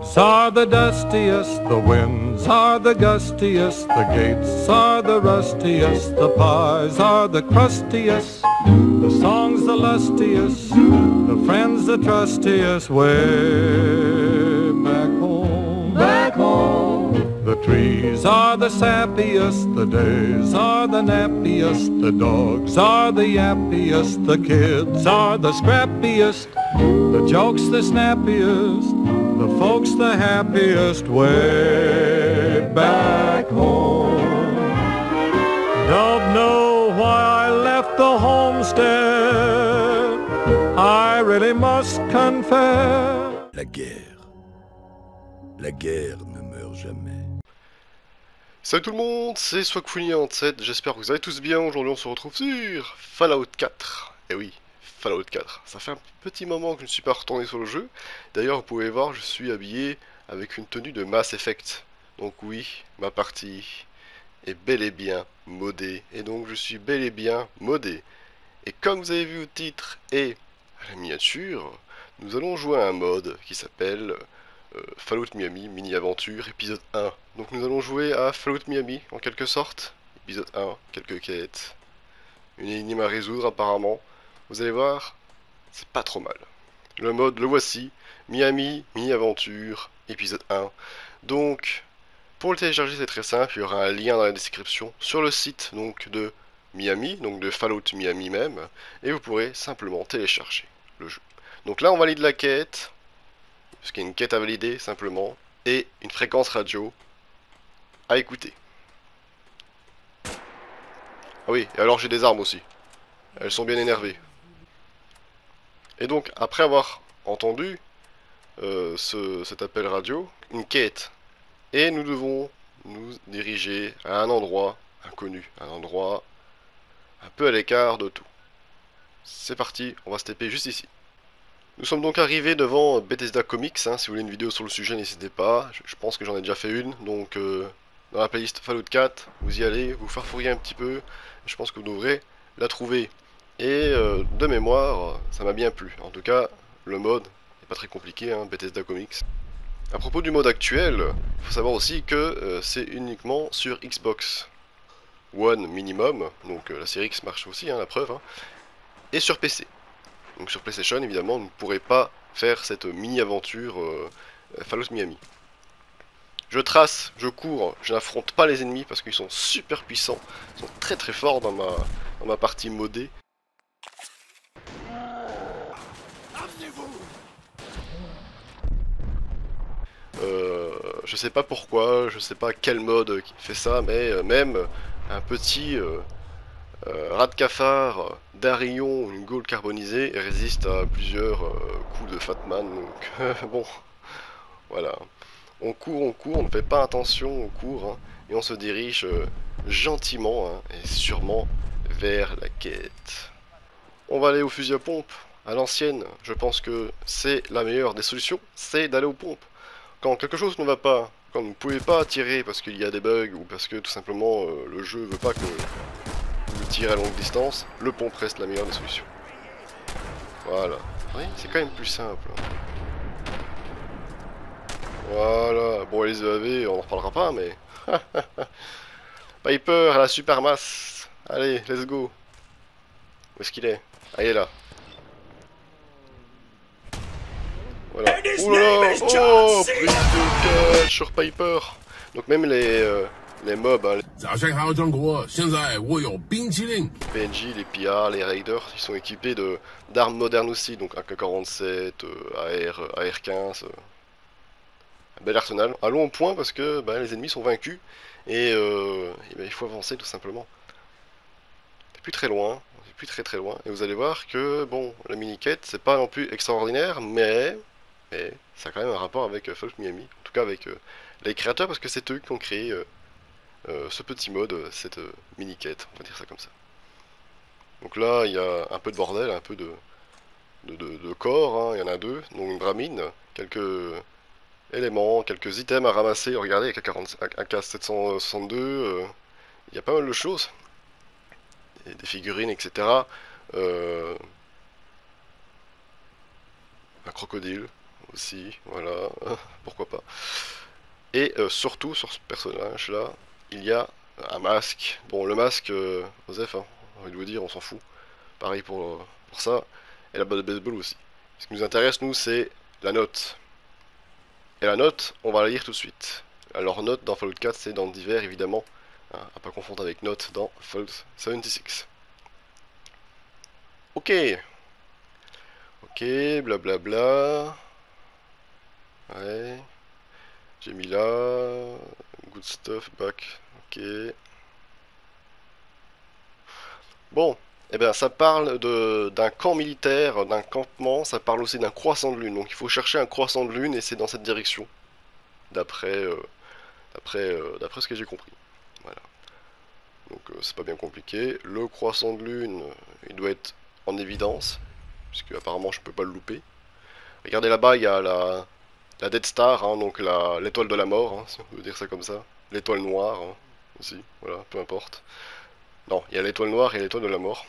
roads are the dustiest, the winds are the gustiest, the gates are the rustiest, the pies are the crustiest, the songs the lustiest, the friends the trustiest, way back home, back home. The trees are the sappiest, the days are the nappiest, the dogs are the yappiest, the kids are the scrappiest, the jokes the snappiest, the folks the happiest, way back home. Don't know why I left the homestead, I really must confess. La guerre ne meurt jamais. Salut tout le monde, c'est SwagFouiny97, j'espère que vous allez tous bien. Aujourd'hui on se retrouve sur Fallout 4, eh oui. Fallout 4. Ça fait un petit moment que je ne suis pas retourné sur le jeu. D'ailleurs, vous pouvez voir, je suis habillé avec une tenue de Mass Effect. Donc oui, ma partie est bel et bien modée. Et donc, je suis bel et bien modé. Et comme vous avez vu au titre et à la miniature, nous allons jouer à un mode qui s'appelle Fallout Miami, mini-aventure, épisode 1. Donc nous allons jouer à Fallout Miami, en quelque sorte. Épisode 1, quelques quêtes. Une énigme à résoudre apparemment. Vous allez voir, c'est pas trop mal. Le mode, le voici, Miami, mini-aventure, épisode 1. Donc, pour le télécharger, c'est très simple, il y aura un lien dans la description sur le site donc de Miami, donc de Fallout Miami même, et vous pourrez simplement télécharger le jeu. Donc là, on valide la quête, parce qu'il y a une quête à valider, simplement, et une fréquence radio à écouter. Ah oui, et alors j'ai des armes aussi. Elles sont bien énervées. Et donc, après avoir entendu cet appel radio, une quête. Et nous devons nous diriger à un endroit inconnu, un endroit un peu à l'écart de tout. C'est parti, on va se taper juste ici. Nous sommes donc arrivés devant Bethesda Comics, hein, si vous voulez une vidéo sur le sujet, n'hésitez pas. Je pense que j'en ai déjà fait une, donc dans la playlist Fallout 4, vous y allez, vous farfouillez un petit peu, je pense que vous devrez la trouver. Et de mémoire, ça m'a bien plu. En tout cas, le mode n'est pas très compliqué, hein, Bethesda Comics. À propos du mode actuel, il faut savoir aussi que c'est uniquement sur Xbox One minimum, donc la série X marche aussi, hein, la preuve, hein, et sur PC. Donc sur PlayStation, évidemment, vous ne pourrez pas faire cette mini-aventure Fallout Miami. Je trace, je cours, je n'affronte pas les ennemis parce qu'ils sont super puissants, ils sont très très forts dans ma partie modée. Je sais pas pourquoi, je sais pas quel mode qui fait ça, mais même un petit rat de cafard d'Arion, une gaule carbonisée, résiste à plusieurs coups de Fatman, donc bon, voilà. On court, on ne fait pas attention, on court, hein, et on se dirige gentiment, hein, et sûrement vers la quête. On va aller au fusil à pompe, à l'ancienne, je pense que c'est la meilleure des solutions, c'est d'aller aux pompes. Quand quelque chose ne va pas, quand vous ne pouvez pas tirer parce qu'il y a des bugs ou parce que tout simplement le jeu ne veut pas que vous tirez à longue distance, le pompe reste la meilleure des solutions. Voilà. Oui, c'est quand même plus simple. Voilà. Bon, les EAV, on n'en reparlera pas, mais... Piper, à la super masse. Allez, let's go. Où est-ce qu'il est? Ah, il est là. Voilà. Oula, oh, prise de catch sur Piper. Donc même les mobs, hein, les PNJ, les PR, les Raiders, ils sont équipés d'armes modernes aussi, donc AK-47, AR-15, un bel arsenal. Allons au point parce que bah, les ennemis sont vaincus et bah, il faut avancer tout simplement. C'est plus très loin. C'est plus très très loin. Et vous allez voir que bon, la mini-quête, c'est pas non plus extraordinaire, mais... Et ça a quand même un rapport avec Fallout Miami, en tout cas avec les créateurs, parce que c'est eux qui ont créé ce petit mode, cette mini-quête, on va dire ça comme ça. Donc là, il y a un peu de bordel, un peu de corps, hein, il y en a deux, donc une bramine, quelques éléments, quelques items à ramasser. Regardez, AK-762, il y a pas mal de choses, et des figurines, etc. Un crocodile. Aussi, voilà, pourquoi pas. Et surtout, sur ce personnage-là, il y a un masque. Bon, le masque, Joseph, hein, il doit dire, on s'en fout. Pareil pour ça. Et la balle de baseball aussi. Ce qui nous intéresse, nous, c'est la note. Et la note, on va la lire tout de suite. Alors, note dans Fallout 4, c'est dans divers, évidemment. Hein, à pas confondre avec note dans Fallout 76. Ok. Ok, blablabla. Bla bla. Ouais. J'ai mis là. Good stuff, back. Ok. Bon. Eh bien, ça parle d'un camp militaire, d'un campement, ça parle aussi d'un croissant de lune. Donc il faut chercher un croissant de lune et c'est dans cette direction, d'après ce que j'ai compris. Voilà. Donc c'est pas bien compliqué. Le croissant de lune, il doit être en évidence, puisque apparemment je peux pas le louper. Regardez là-bas, il y a la Death Star, hein, donc l'étoile de la mort, hein, si on veut dire ça comme ça. L'étoile noire, hein, aussi, voilà, peu importe. Non, il y a l'étoile noire et l'étoile de la mort.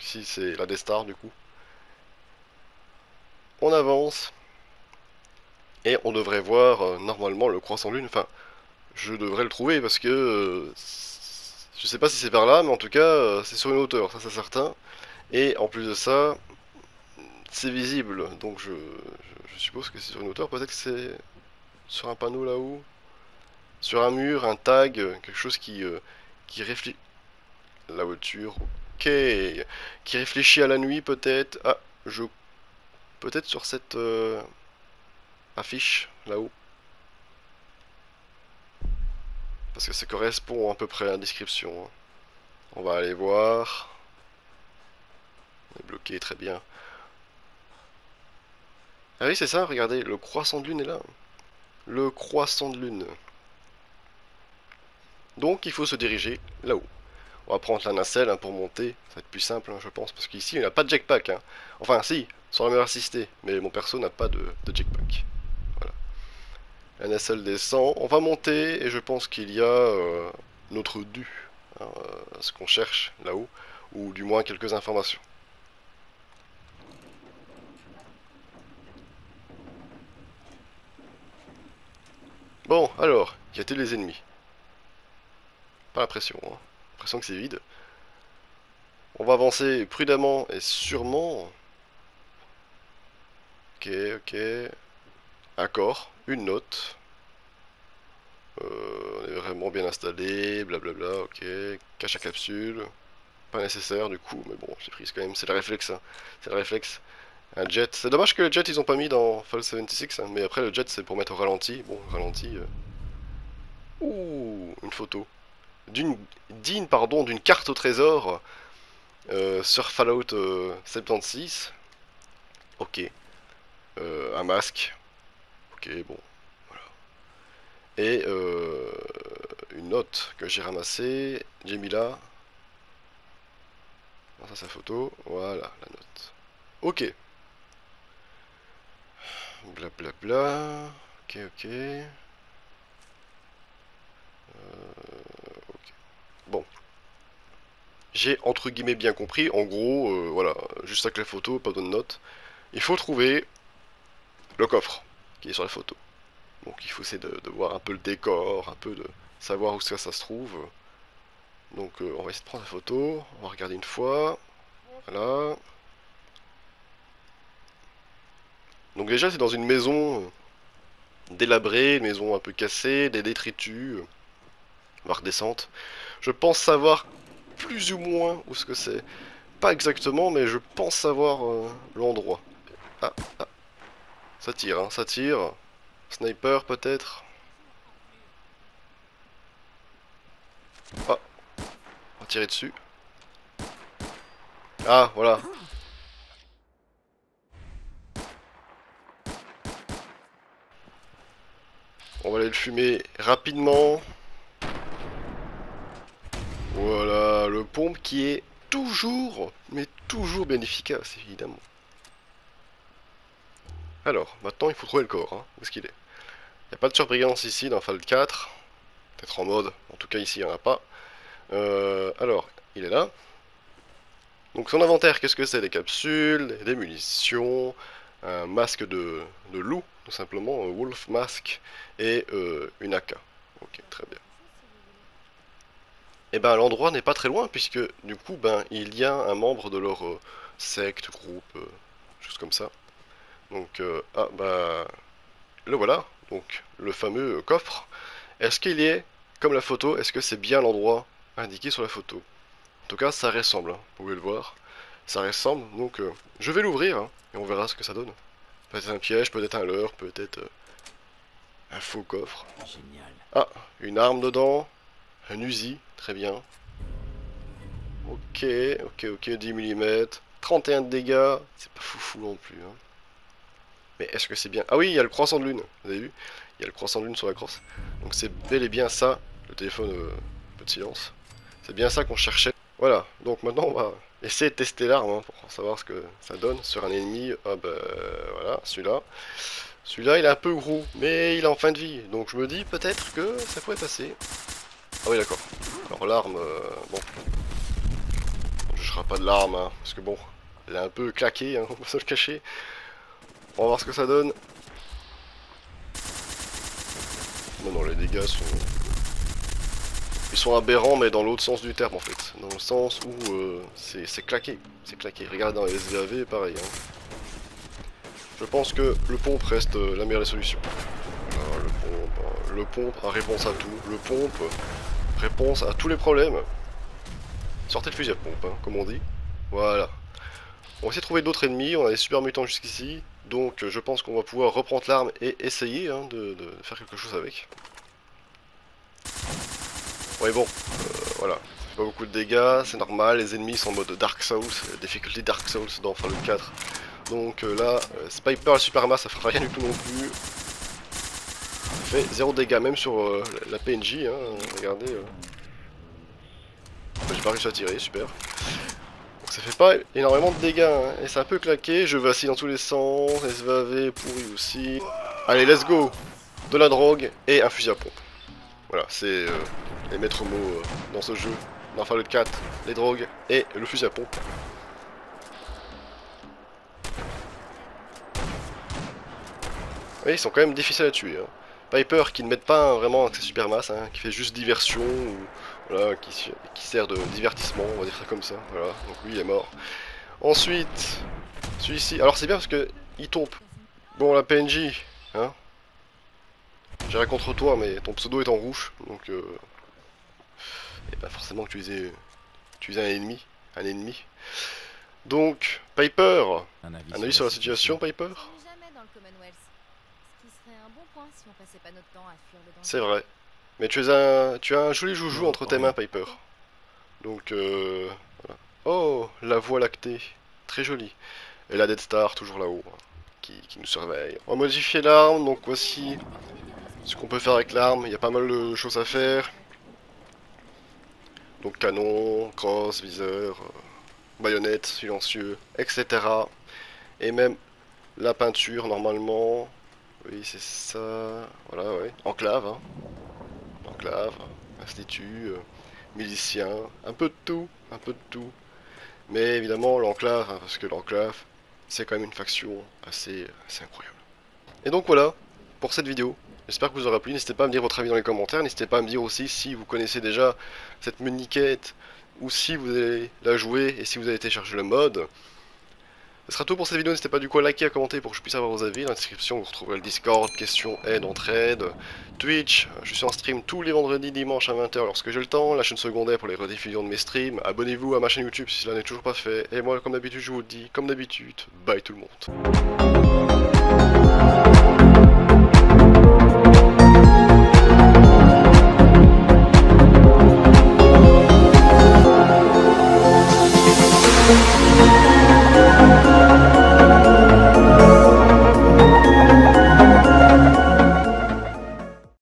Ici, c'est la Death Star, du coup. On avance. Et on devrait voir, normalement, le croissant lune. Enfin, je devrais le trouver, parce que... je sais pas si c'est par là, mais en tout cas, c'est sur une hauteur, ça c'est certain. Et en plus de ça, c'est visible. Donc je suppose que c'est sur une hauteur. Peut-être que c'est sur un panneau là-haut. Sur un mur, un tag, quelque chose qui réfléchit. La voiture, ok. Qui réfléchit à la nuit, peut-être. Ah, peut-être sur cette affiche, là-haut. Parce que ça correspond à peu près à la description. Hein. On va aller voir. On est bloqué, très bien. Ah oui, c'est ça, regardez, le croissant de lune est là. Le croissant de lune. Donc, il faut se diriger là-haut. On va prendre la nacelle hein, pour monter, ça va être plus simple hein, je pense, parce qu'ici il n'y a pas de jackpack. Hein. Enfin si, sans la meilleure assistée, mais mon perso n'a pas de jackpack. Voilà. La nacelle descend, on va monter et je pense qu'il y a notre dû, hein, ce qu'on cherche là-haut, ou du moins quelques informations. Bon, alors, y a-t-il les ennemis? Pas la pression, hein. L'impression que c'est vide. On va avancer prudemment et sûrement. Ok, ok. Accord, une note. On est vraiment bien installé, blablabla, ok. Cache à capsule. Pas nécessaire du coup, mais bon, j'ai pris quand même, c'est le réflexe. Hein. C'est le réflexe. Un jet. C'est dommage que le jet ils ont pas mis dans Fallout 76, hein, mais après le jet c'est pour mettre au ralenti. Bon, ralenti. Ouh, une photo. D'une carte au trésor sur Fallout 76. Ok. Un masque. Ok, bon. Voilà. Et une note que j'ai ramassée. J'ai mis là. Ah, ça, c'est la photo. Voilà, la note. Ok. Blablabla. Bla, bla. Ok, ok. Bon, j'ai entre guillemets bien compris, en gros, voilà, juste avec la photo, pas de notes, il faut trouver le coffre qui est sur la photo. Donc il faut essayer de voir un peu le décor, un peu de savoir où ça se trouve. Donc on va essayer de prendre la photo, on va regarder une fois, voilà. Donc déjà c'est dans une maison délabrée, une maison un peu cassée, des détritus, marque descente. Je pense savoir plus ou moins où ce que c'est. Pas exactement, mais je pense savoir l'endroit. Ah, ah. Ça tire, hein, ça tire. Sniper, peut-être. Ah. On va tirer dessus. Ah, voilà. On va aller le fumer rapidement. Voilà, le pompe qui est toujours, mais toujours bien efficace, évidemment. Alors, maintenant il faut trouver le corps, hein. Où est-ce qu'il est? Il n'y a pas de surbrillance ici dans Fallout 4. Peut-être en mode, en tout cas ici il n'y en a pas. Alors, il est là. Donc son inventaire, qu'est-ce que c'est? Des capsules, des munitions, un masque de loup, tout simplement un Wolf Mask et une AK. Ok, très bien. Et ben l'endroit n'est pas très loin puisque du coup ben il y a un membre de leur secte, groupe, chose comme ça. Donc ah bah le voilà, donc le fameux coffre. Est-ce qu'il est comme la photo? Est-ce que c'est bien l'endroit indiqué sur la photo? En tout cas ça ressemble, hein, vous pouvez le voir. Ça ressemble, donc je vais l'ouvrir hein, et on verra ce que ça donne. Peut-être un piège, peut-être un leurre, peut-être un faux coffre. Génial. Ah, une arme dedans, un Uzi, très bien. Ok, ok, ok, 10 mm, 31 de dégâts, c'est pas foufou non plus. Hein. Mais est-ce que c'est bien? Ah oui, il y a le croissant de lune, vous avez vu? Il y a le croissant de lune sur la crosse. Donc c'est bel et bien ça, le téléphone, un peu de silence. C'est bien ça qu'on cherchait. Voilà, donc maintenant on va essayer de tester l'arme hein, pour savoir ce que ça donne sur un ennemi. Ah bah voilà, celui-là. Celui-là il est un peu gros, mais il est en fin de vie. Donc je me dis peut-être que ça pourrait passer. Ah oui d'accord. Alors l'arme, bon. On ne jugera pas de l'arme, hein, parce que bon, elle est un peu claquée, hein, on va se le cacher. On va voir ce que ça donne. Non, non, les dégâts sont... Ils sont aberrants, mais dans l'autre sens du terme en fait. Dans le sens où c'est claqué. C'est claqué. Regarde dans les SVAV, pareil. Hein. Je pense que le pompe reste la meilleure des solutions. Alors, le pompe a réponse à tout. Le pompe réponse à tous les problèmes. Sortez le fusil à pompe, hein, comme on dit. Voilà. On va essayer de trouver d'autres ennemis. On a des super mutants jusqu'ici. Donc je pense qu'on va pouvoir reprendre l'arme et essayer hein, de faire quelque chose avec. Ouais bon, voilà, pas beaucoup de dégâts, c'est normal, les ennemis sont en mode Dark Souls, difficulté Dark Souls dans Fallout 4. Donc là, Piper à Superma, ça fera rien du tout non plus. Ça fait 0 dégâts, même sur la PNJ, hein, regardez. J'ai pas réussi à tirer, super. Donc ça fait pas énormément de dégâts, hein, et c'est un peu claqué, je vais assis dans tous les sens, SVAV pourri aussi. Allez, let's go! De la drogue et un fusil à pompe. Voilà, c'est les maîtres mots dans ce jeu, dans Fallout 4, les drogues et le fusil à pompe. Oui, ils sont quand même difficiles à tuer. Hein. Piper qui ne met pas hein, vraiment avec ses super masses, hein, qui fait juste diversion, ou, voilà, qui sert de divertissement, on va dire ça comme ça. Voilà, donc lui il est mort. Ensuite, celui-ci, alors c'est bien parce que il tombe. Bon, la PNJ, hein. J'irai contre toi, mais ton pseudo est en rouge, donc et ben forcément que tu es un ennemi. Donc Piper, un avis sur la situation, Piper. C'est vrai, mais tu as un joli joujou entre tes mains, Piper. Donc voilà. Oh, la voie lactée, très jolie. Et la Death Star toujours là-haut, hein, qui nous surveille. On va modifier l'arme, donc voici. Ce qu'on peut faire avec l'arme, il y a pas mal de choses à faire. Donc canon, crosse, viseur, baïonnette, silencieux, etc. Et même la peinture normalement. Oui c'est ça. Voilà ouais. Enclave. Hein. Enclave, institut, milicien, un peu de tout, un peu de tout. Mais évidemment l'enclave, hein, parce que l'enclave, c'est quand même une faction assez incroyable. Et donc voilà, pour cette vidéo. J'espère que vous aurez plu, n'hésitez pas à me dire votre avis dans les commentaires, n'hésitez pas à me dire aussi si vous connaissez déjà cette mini-quête, ou si vous allez la jouer, et si vous avez téléchargé le mode. Ce sera tout pour cette vidéo, n'hésitez pas du coup à liker, à commenter pour que je puisse avoir vos avis. Dans la description vous retrouverez le Discord, questions, aide, entraide, Twitch, je suis en stream tous les vendredis, dimanches à 20 h lorsque j'ai le temps, la chaîne secondaire pour les rediffusions de mes streams, abonnez-vous à ma chaîne YouTube si cela n'est toujours pas fait, et moi comme d'habitude je vous dis, comme d'habitude, bye tout le monde.